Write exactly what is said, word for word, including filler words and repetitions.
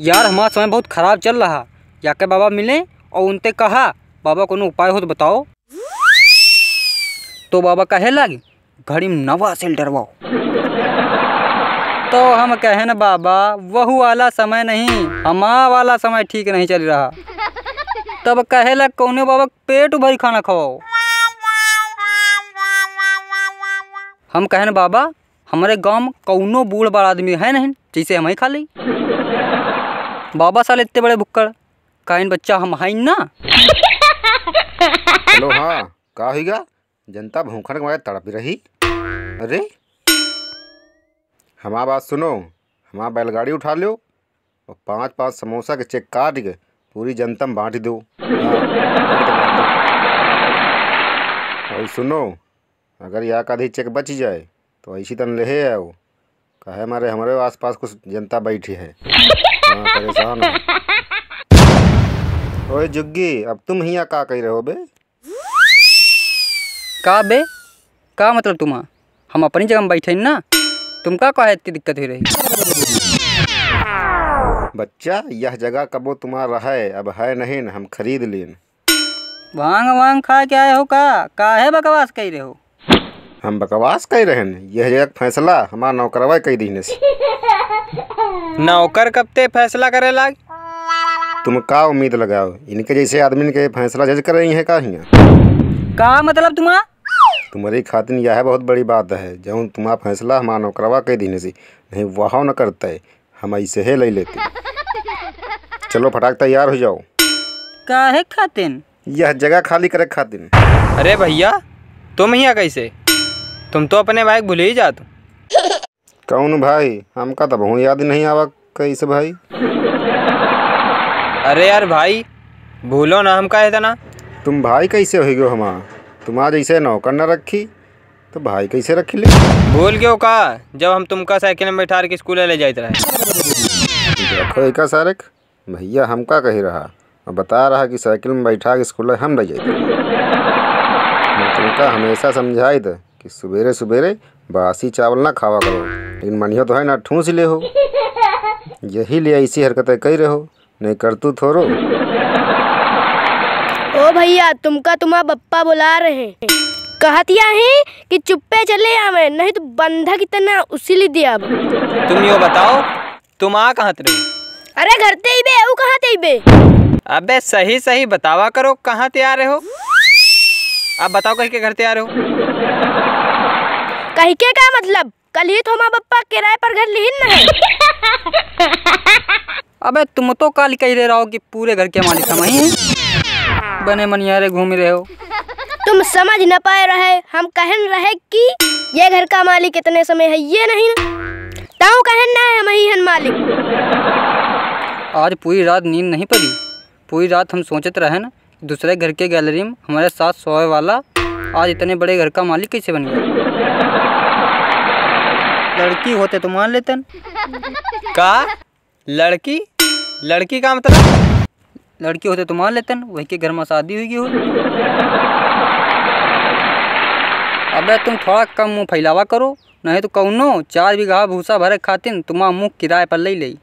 यार हमारा समय बहुत खराब चल रहा, जाके बाबा मिले और उनते कहा बाबा कोनो उपाय हो तो बताओ। तो बाबा कहे लगे घड़ी में नवा से डरवाओ। तो हम कहे न बाबा वह वाला समय नहीं, हमारा वाला समय ठीक नहीं चल रहा। तब कहे लग कौने बाबा पेट भरी खाना खवाओ। हम कहे न बाबा हमारे गाँव में कौनो बूढ़ बड़ा आदमी है नहीं जैसे हम ही खा ली। बाबा साल इतने बड़े भुक्कड़ काइन बच्चा हम हाइन ना। हेलो हाँ का होगा, जनता भूखड़ के मारे तड़प रही। अरे हमारा बात सुनो, हमारा बैलगाड़ी उठा लो और पाँच पाँच समोसा के चेक काट के पूरी जनता में बाँट दो। और सुनो अगर यहाँ का आधी चेक बच जाए तो ऐसी तन ले है वो कहे हमारे हमारे आसपास कुछ जनता बैठी है। हाँ परेशान है। ओए जुग्गी अब तुम यहाँ का कही रहो बे? का बे का मतलब तुम? हम अपनी जगह में बैठे ना, तुम का कहे इतनी दिक्कत हो रही? बच्चा यह जगह कबो तुम्हारा है, अब है नहीं न, हम खरीद लेन। वांग वांग खा के आए हो का? काहे बकवास कही रहे हो? हम बकवास कह रहे हैं, यह फैसला हमारा नौकरवा कई दिन से। नौकर कब ते फैसला करे लाग? तुम का उम्मीद लगाओ इनके जैसे आदमी के फैसला जज कर रही है का हिया? का मतलब तुम? तुम्हारी खातिर यह बहुत बड़ी बात है, जब तुम्हारा फैसला हमारा नौकरवा कई दिन से नहीं वहा न करते, हम ऐसे ही ले लेते। चलो फटाक तैयार हो जाओ। काहे खातिन? यह जगह खाली करे खातिन। अरे भैया तुम यहाँ कैसे? तुम तो अपने भाई भूल ही जाते। कौन भाई? हमका तब हूँ याद नहीं आवा कैसे भाई। अरे यार भाई भूलो ना हम कहे ना। तुम भाई कैसे हो गए? हम तुम आज ऐसे नौकर न रखी तो भाई कैसे रखी ले? भूल गए का जब हम तुमका साइकिल में बैठा के स्कूल ले जाते रहे। देखो एक सारक भैया हमका कही रहा और बता रहा कि साइकिल में बैठा के स्कूल हम ले जाते। तुमका हमेशा समझाई थे कि सुबेरे सुबेरे बासी चावल ना खावा करो, लेकिन मनिया तो है ना ठूंस ले हो, यही लिए ऐसी हरकतें कही रहो, नहीं करतू थोरो। ओ भैया तुमका तुम्हारा बप्पा बुला रहे हैं, कहतिया है कि चुप्पे चले आवे नहीं तो बंधा की तरह उसी लिए दिया। तुम यो बताओ तुम आ कहाँ रही? अरे घर ते ही बे। ओ कहाँ ते ही बे? अबे सही सही बतावा करो कहाँ ते आ रहे हो? अब बताओ कहीं के घर ते आ रहे हो? कहीं के का मतलब? कल ही तो हमारा बप्पा किराए पर घर लीन नहीं। अबे तुम तो काल कही रहे हो कि पूरे घर के मालिक हम ही हैं, बने मनियारे घूम रहे हो। तुम समझ न पाए रहे, हम कहन रहे कि ये घर का मालिक इतने समय है ये नहीं ताऊ कहन ना है हम ही हैं मालिक। आज पूरी रात नींद नहीं पड़ी, पूरी रात हम सोचते रहे न दूसरे घर के गैलरी में हमारे साथ सोए वाला आज इतने बड़े घर का मालिक कैसे बन गया। लड़की होते तो मान लेते न। का लड़की? लड़की का मतलब? लड़की होते तो मान लेते न, वही के घर में शादी हुई हो। अबे तुम थोड़ा कम मुँह फैलावा करो, नहीं तो कौनो चार बीघा भूसा भरे खातिन तुम्हारा मुँह किराए पर ले ले।